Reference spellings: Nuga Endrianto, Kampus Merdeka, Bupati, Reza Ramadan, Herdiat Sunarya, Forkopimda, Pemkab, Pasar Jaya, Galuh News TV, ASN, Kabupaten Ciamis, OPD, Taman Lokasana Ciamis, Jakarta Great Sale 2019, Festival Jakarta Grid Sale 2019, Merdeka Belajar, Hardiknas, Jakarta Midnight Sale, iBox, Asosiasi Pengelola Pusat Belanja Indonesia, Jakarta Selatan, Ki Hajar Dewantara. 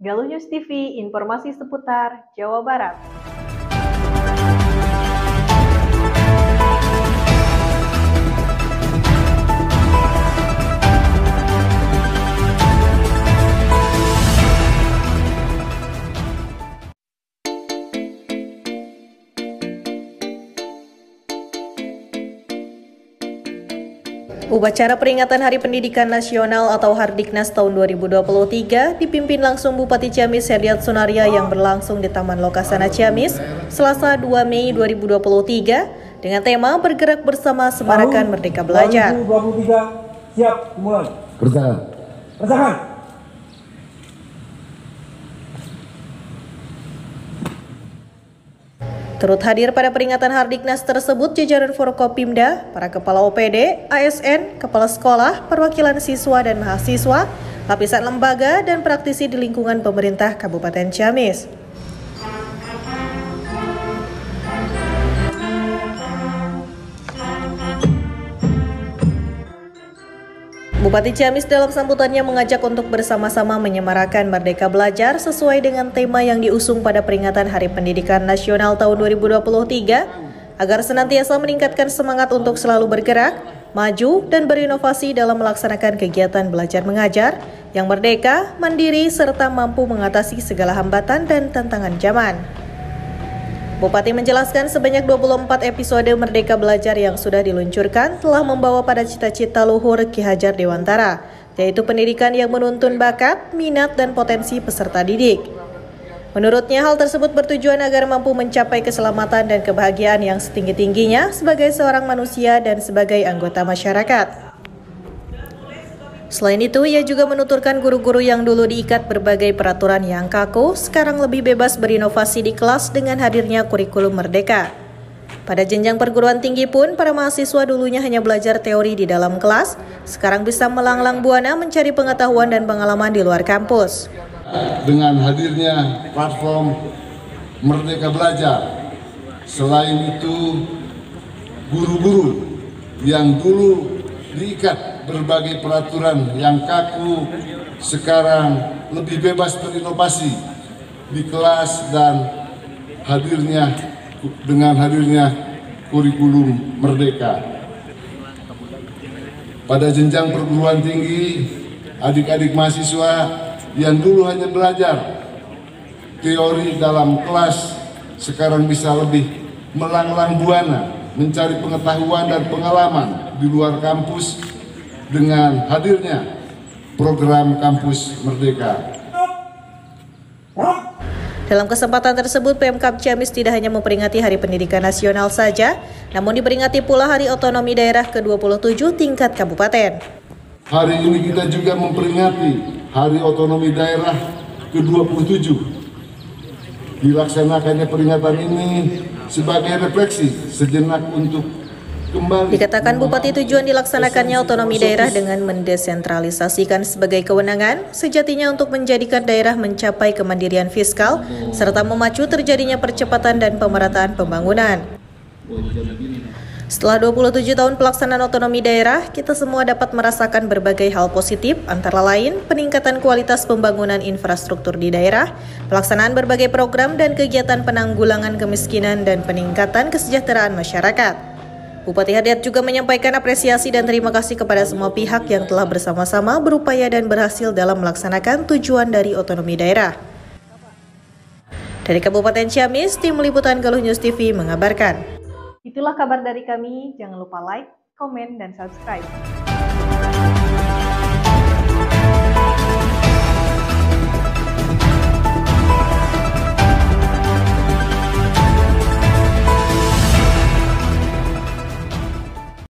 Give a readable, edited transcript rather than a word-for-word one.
Galuh News TV, informasi seputar Jawa Barat. Upacara peringatan Hari Pendidikan Nasional atau Hardiknas tahun 2023 dipimpin langsung Bupati Ciamis Herdiat Sunarya yang berlangsung di Taman Lokasana Ciamis Selasa 2 Mei 2023 dengan tema Bergerak Bersama Semarakan Merdeka Belajar. 2023 siap mulai. Bersamaan. Turut hadir pada peringatan Hardiknas tersebut jajaran Forkopimda, para kepala OPD, ASN, kepala sekolah, perwakilan siswa dan mahasiswa, lapisan lembaga dan praktisi di lingkungan pemerintah Kabupaten Ciamis. Bupati Ciamis dalam sambutannya mengajak untuk bersama-sama menyemarakan Merdeka Belajar sesuai dengan tema yang diusung pada peringatan Hari Pendidikan Nasional tahun 2023 agar senantiasa meningkatkan semangat untuk selalu bergerak, maju, dan berinovasi dalam melaksanakan kegiatan belajar mengajar yang merdeka, mandiri, serta mampu mengatasi segala hambatan dan tantangan zaman. Bupati menjelaskan sebanyak 24 episode Merdeka Belajar yang sudah diluncurkan telah membawa pada cita-cita luhur Ki Hajar Dewantara, yaitu pendidikan yang menuntun bakat, minat, dan potensi peserta didik. Menurutnya, hal tersebut bertujuan agar mampu mencapai keselamatan dan kebahagiaan yang setinggi-tingginya sebagai seorang manusia dan sebagai anggota masyarakat. Selain itu, ia juga menuturkan guru-guru yang dulu diikat berbagai peraturan yang kaku, sekarang lebih bebas berinovasi di kelas dengan hadirnya kurikulum merdeka. Pada jenjang perguruan tinggi pun, para mahasiswa dulunya hanya belajar teori di dalam kelas, sekarang bisa melanglang buana mencari pengetahuan dan pengalaman di luar kampus. Dengan hadirnya platform Merdeka Belajar, selain itu guru-guru yang dulu diikat berbagai peraturan yang kaku sekarang lebih bebas berinovasi di kelas dan dengan hadirnya kurikulum merdeka. Pada jenjang perguruan tinggi, adik-adik mahasiswa yang dulu hanya belajar teori dalam kelas sekarang bisa lebih melanglang buana mencari pengetahuan dan pengalaman di luar kampus dengan hadirnya program Kampus Merdeka. Dalam kesempatan tersebut, Pemkab Ciamis tidak hanya memperingati Hari Pendidikan Nasional saja, namun diperingati pula Hari Otonomi Daerah ke-27 tingkat kabupaten. Hari ini kita juga memperingati Hari Otonomi Daerah ke-27. Dilaksanakannya peringatan ini sebagai refleksi sejenak untuk dikatakan Bupati, tujuan dilaksanakannya otonomi daerah dengan mendesentralisasikan sebagai kewenangan sejatinya untuk menjadikan daerah mencapai kemandirian fiskal serta memacu terjadinya percepatan dan pemerataan pembangunan. Setelah 27 tahun pelaksanaan otonomi daerah, kita semua dapat merasakan berbagai hal positif, antara lain peningkatan kualitas pembangunan infrastruktur di daerah, pelaksanaan berbagai program dan kegiatan penanggulangan kemiskinan, dan peningkatan kesejahteraan masyarakat. Bupati Herdiat juga menyampaikan apresiasi dan terima kasih kepada semua pihak yang telah bersama-sama berupaya dan berhasil dalam melaksanakan tujuan dari otonomi daerah. Dari Kabupaten Ciamis, tim liputan Galuh News TV mengabarkan. Itulah kabar dari kami, jangan lupa like, komen, dan subscribe.